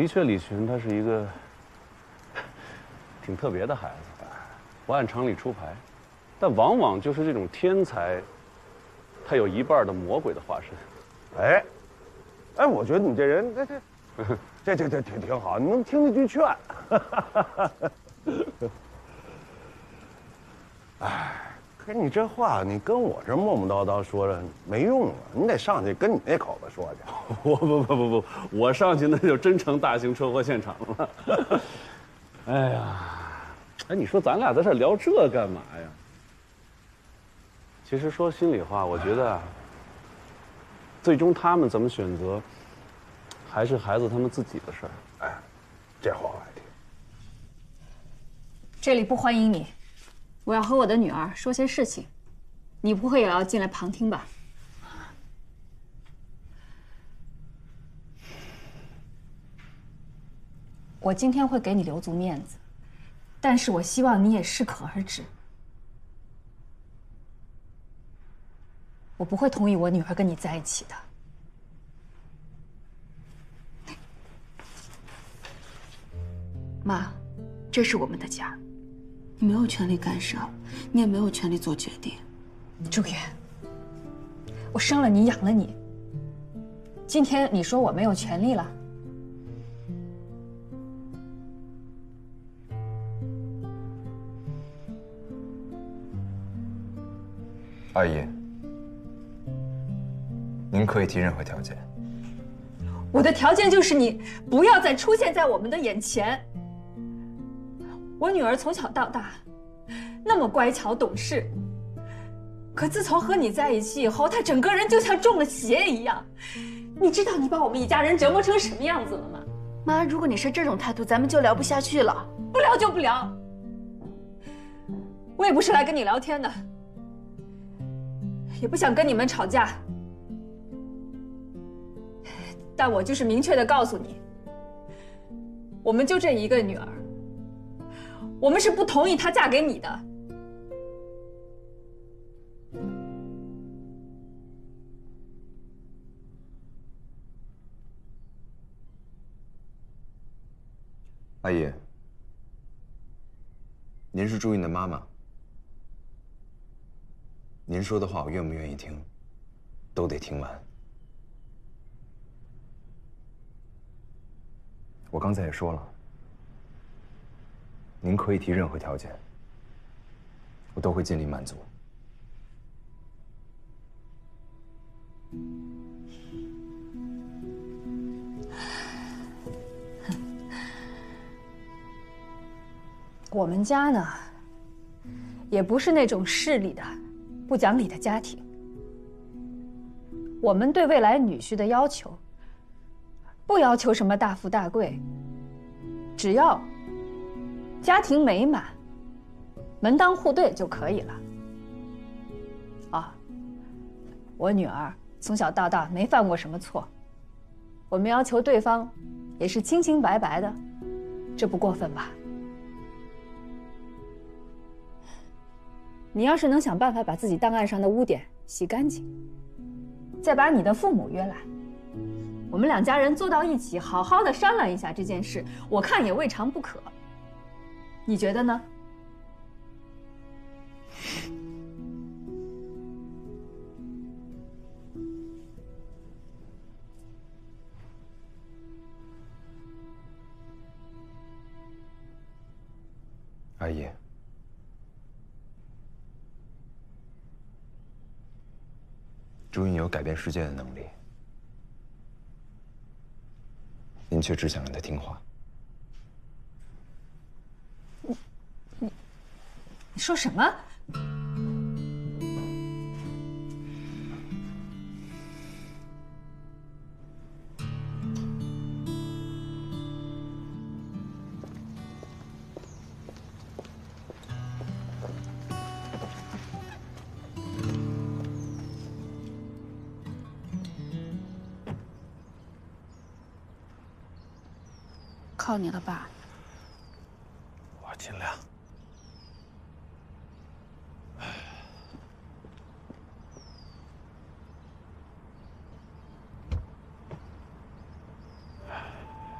的确，李寻他是一个挺特别的孩子，不按常理出牌，但往往就是这种天才，他有一半的魔鬼的化身。哎，哎，我觉得你这人，这挺好，你能听一句劝。哎，可你这话，你跟我这磨磨叨叨说着没用啊，你得上去跟你那口子说去。我不，我上去那就真成大型车祸现场了。哎呀，哎，你说咱俩在这聊这干嘛呀？其实说心里话，我觉得，最终他们怎么选择，还是孩子他们自己的事儿。哎，这话我爱听。这里不欢迎你。 我要和我的女儿说些事情，你不会也要进来旁听吧？我今天会给你留足面子，但是我希望你也适可而止。我不会同意我女儿跟你在一起的。 妈，这是我们的家。 你没有权利干涉，你也没有权利做决定。朱月，我生了你，养了你。今天你说我没有权利了？阿姨，您可以提任何条件。我的条件就是你不要再出现在我们的眼前。 我女儿从小到大，那么乖巧懂事。可自从和你在一起以后，她整个人就像中了邪一样。你知道你把我们一家人折磨成什么样子了吗？妈，如果你是这种态度，咱们就聊不下去了。不聊就不聊。我也不是来跟你聊天的，也不想跟你们吵架。但我就是明确的告诉你，我们就这一个女儿。 我们是不同意她嫁给你的。阿姨，您是朱韵的妈妈，您说的话我愿不愿意听，都得听完。我刚才也说了。 您可以提任何条件，我都会尽力满足。我们家呢，也不是那种势利的、不讲理的家庭。我们对未来女婿的要求，不要求什么大富大贵，只要 家庭美满，门当户对就可以了。啊，我女儿从小到大没犯过什么错，我们要求对方也是清清白白的，这不过分吧？你要是能想办法把自己档案上的污点洗干净，再把你的父母约来，我们两家人坐到一起，好好的商量一下这件事，我看也未尝不可。 你觉得呢？阿姨，朱韵有改变世界的能力，您却只想让她听话。 你说什么？靠你了吧？我尽量。